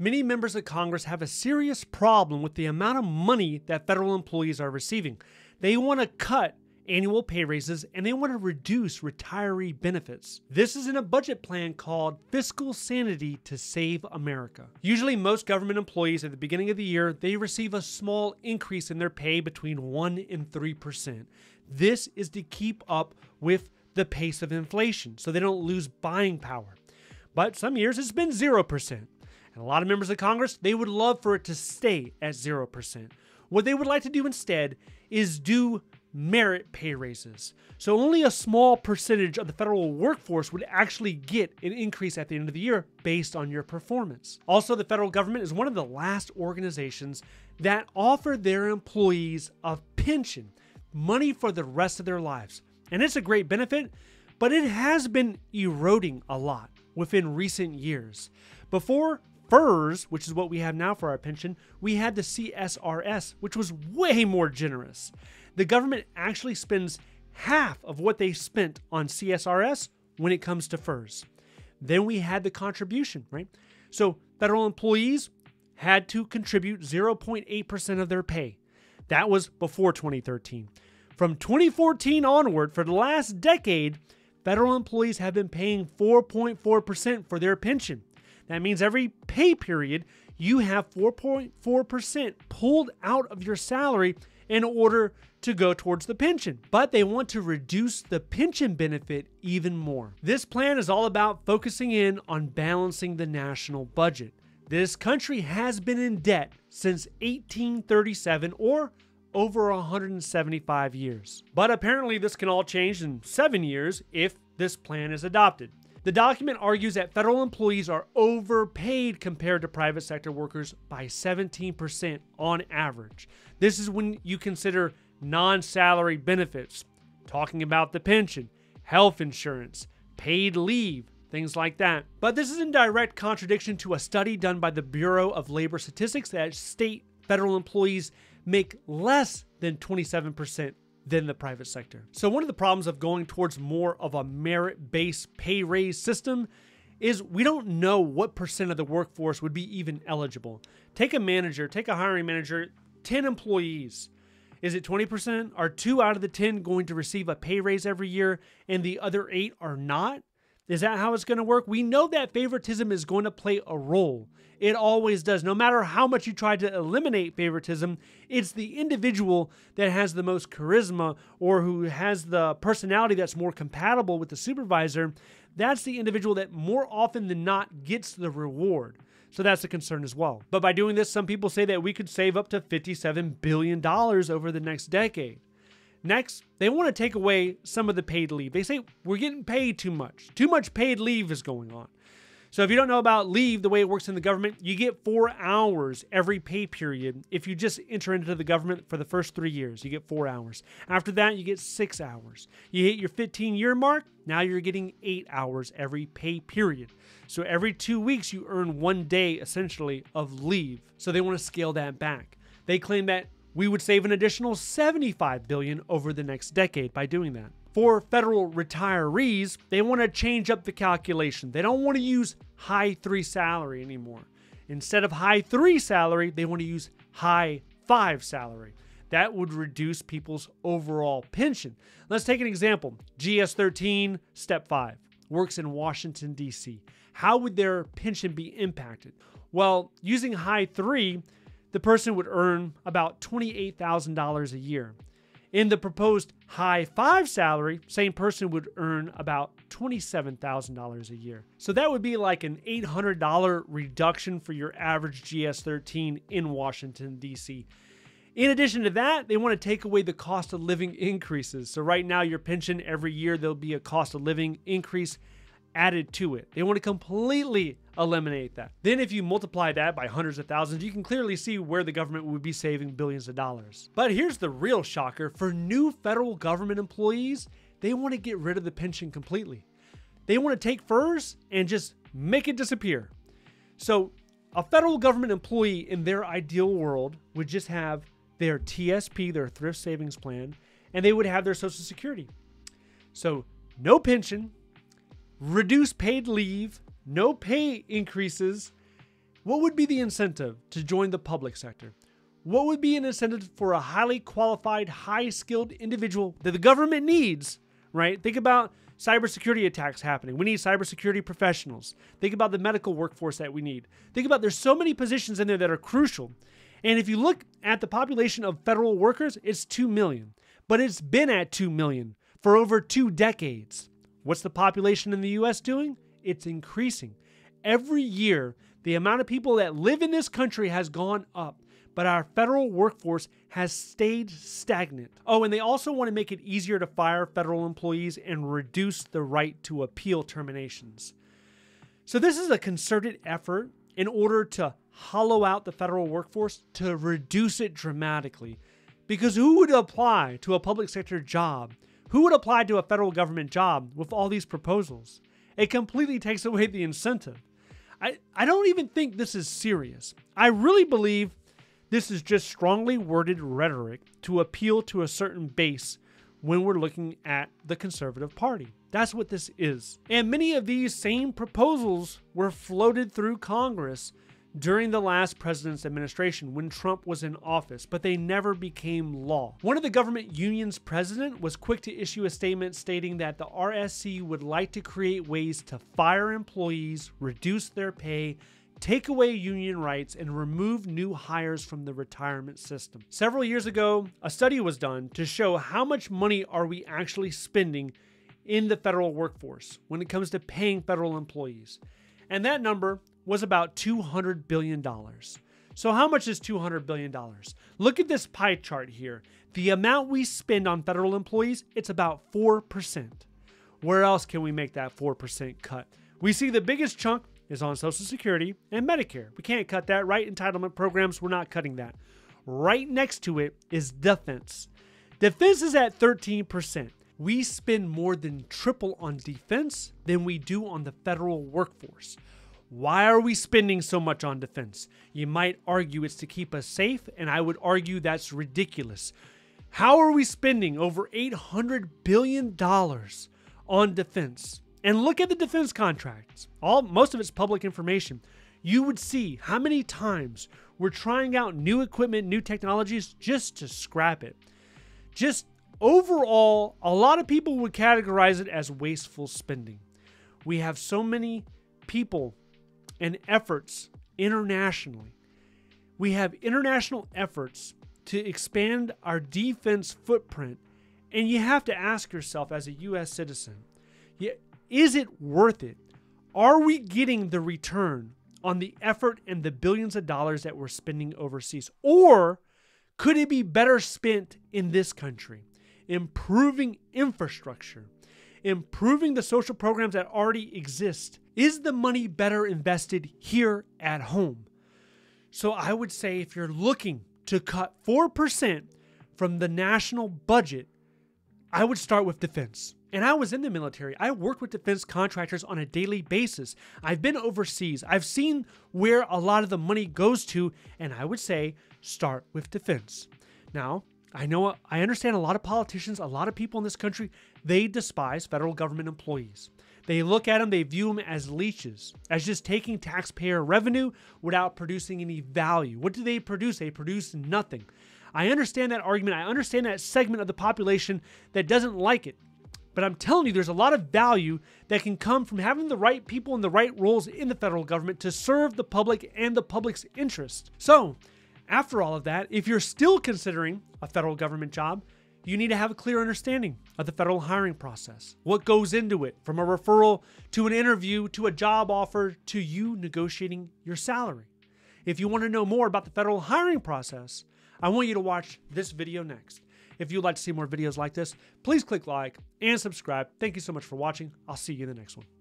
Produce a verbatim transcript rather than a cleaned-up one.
many members of Congress have a serious problem with the amount of money that federal employees are receiving. They want to cut annual pay raises, and they want to reduce retiree benefits. This is in a budget plan called Fiscal Sanity to Save America. Usually most government employees at the beginning of the year, they receive a small increase in their pay between one and three percent. This is to keep up with the pace of inflation so they don't lose buying power. But some years it's been zero percent. And a lot of members of Congress, they would love for it to stay at zero percent. What they would like to do instead is do merit pay raises. So only a small percentage of the federal workforce would actually get an increase at the end of the year based on your performance. Also, the federal government is one of the last organizations that offer their employees a pension, money for the rest of their lives. And it's a great benefit, but it has been eroding a lot within recent years. Before FERS, which is what we have now for our pension, we had the C S R S, which was way more generous. The government actually spends half of what they spent on C S R S when it comes to FERS. Then we had the contribution, right? So federal employees had to contribute zero point eight percent of their pay. That was before twenty thirteen. From twenty fourteen onward, for the last decade, federal employees have been paying four point four percent for their pension. That means every pay period, you have four point four percent pulled out of your salary in order to go towards the pension. But they want to reduce the pension benefit even more. This plan is all about focusing in on balancing the national budget. This country has been in debt since eighteen thirty-seven, or over one hundred seventy-five years. But apparently this can all change in seven years if this plan is adopted. The document argues that federal employees are overpaid compared to private sector workers by seventeen percent on average. This is when you consider non-salary benefits, talking about the pension, health insurance, paid leave, things like that. But this is in direct contradiction to a study done by the Bureau of Labor Statistics that state federal employees make less than twenty-seven percent than the private sector. So one of the problems of going towards more of a merit-based pay raise system is we don't know what percent of the workforce would be even eligible. Take a manager, take a hiring manager, ten employees. Is it twenty percent? Are two out of the ten going to receive a pay raise every year and the other eight are not? Is that how it's going to work? We know that favoritism is going to play a role. It always does. No matter how much you try to eliminate favoritism, it's the individual that has the most charisma or who has the personality that's more compatible with the supervisor. That's the individual that more often than not gets the reward. So that's a concern as well. But by doing this, some people say that we could save up to fifty-seven billion dollars over the next decade. Next, they want to take away some of the paid leave. They say we're getting paid too much. Too much paid leave is going on. So if you don't know about leave, the way it works in the government, you get four hours every pay period. If you just enter into the government for the first three years, you get four hours. After that, you get six hours. You hit your fifteen-year mark, now you're getting eight hours every pay period. So every two weeks, you earn one day, essentially, of leave. So they want to scale that back. They claim that we would save an additional seventy-five billion dollars over the next decade by doing that. For federal retirees, they want to change up the calculation. They don't want to use high three salary anymore. Instead of high three salary, they want to use high five salary. That would reduce people's overall pension. Let's take an example. G S thirteen, step five, works in Washington, D C. How would their pension be impacted? Well, using high three, the person would earn about twenty-eight thousand dollars a year. In the proposed high five salary, same person would earn about twenty-seven thousand dollars a year. So that would be like an eight hundred dollar reduction for your average G S thirteen in Washington, D C. In addition to that, they want to take away the cost of living increases. So right now, your pension every year, there'll be a cost of living increase added to it. They want to completely eliminate that. Then if you multiply that by hundreds of thousands, you can clearly see where the government would be saving billions of dollars. But here's the real shocker. For new federal government employees, they want to get rid of the pension completely. They want to take FERS and just make it disappear. So a federal government employee in their ideal world would just have their T S P, their thrift savings plan, and they would have their Social Security. So no pension, reduce paid leave, no pay increases, What would be the incentive to join the public sector? What would be an incentive for a highly qualified, high-skilled individual that the government needs, right? Think about cybersecurity attacks happening. We need cybersecurity professionals. Think about the medical workforce that we need. Think about there's so many positions in there that are crucial. And if you look at the population of federal workers, it's two million. But it's been at two million for over two decades. What's the population in the U S doing? It's increasing. Every year, the amount of people that live in this country has gone up, but our federal workforce has stayed stagnant. Oh, and they also want to make it easier to fire federal employees and reduce the right to appeal terminations. So this is a concerted effort in order to hollow out the federal workforce, to reduce it dramatically. Because who would apply to a public sector job? Who would apply to a federal government job with all these proposals? It completely takes away the incentive. I, I don't even think this is serious. I really believe this is just strongly worded rhetoric to appeal to a certain base when we're looking at the conservative party. That's what this is. And many of these same proposals were floated through Congress during the last president's administration when Trump was in office, but they never became law. One of the government unions president was quick to issue a statement stating that the R S C would like to create ways to fire employees, reduce their pay, take away union rights, and remove new hires from the retirement system. Several years ago, a study was done to show how much money are we actually spending in the federal workforce when it comes to paying federal employees. And that number was about two hundred billion dollars. So how much is two hundred billion dollars? Look at this pie chart here. The amount we spend on federal employees, it's about four percent. Where else can we make that four percent cut? We see the biggest chunk is on Social Security and Medicare. We can't cut that, right? Entitlement programs, we're not cutting that. Right next to it is defense. Defense is at thirteen percent. We spend more than triple on defense than we do on the federal workforce. Why are we spending so much on defense? You might argue it's to keep us safe, and I would argue that's ridiculous. How are we spending over eight hundred billion dollars on defense? And look at the defense contracts. All, most of it's public information. You would see how many times we're trying out new equipment, new technologies just to scrap it. Just overall, a lot of people would categorize it as wasteful spending. We have so many people and efforts internationally. We have international efforts to expand our defense footprint. And you have to ask yourself as a U S citizen, yeah, is it worth it? Are we getting the return on the effort and the billions of dollars that we're spending overseas? Or could it be better spent in this country, improving infrastructure, improving the social programs that already exist? Is the money better invested here at home? So I would say if you're looking to cut four percent from the national budget, I would start with defense. And I was in the military. I worked with defense contractors on a daily basis. I've been overseas. I've seen where a lot of the money goes to, and I would say start with defense. Now, I know, I understand a lot of politicians, a lot of people in this country, they despise federal government employees. They look at them, they view them as leeches, as just taking taxpayer revenue without producing any value. What do they produce? They produce nothing. I understand that argument. I understand that segment of the population that doesn't like it. But I'm telling you, there's a lot of value that can come from having the right people in the right roles in the federal government to serve the public and the public's interest. So after all of that, if you're still considering a federal government job, you need to have a clear understanding of the federal hiring process. What goes into it, from a referral to an interview to a job offer to you negotiating your salary. If you want to know more about the federal hiring process, I want you to watch this video next. If you'd like to see more videos like this, please click like and subscribe. Thank you so much for watching. I'll see you in the next one.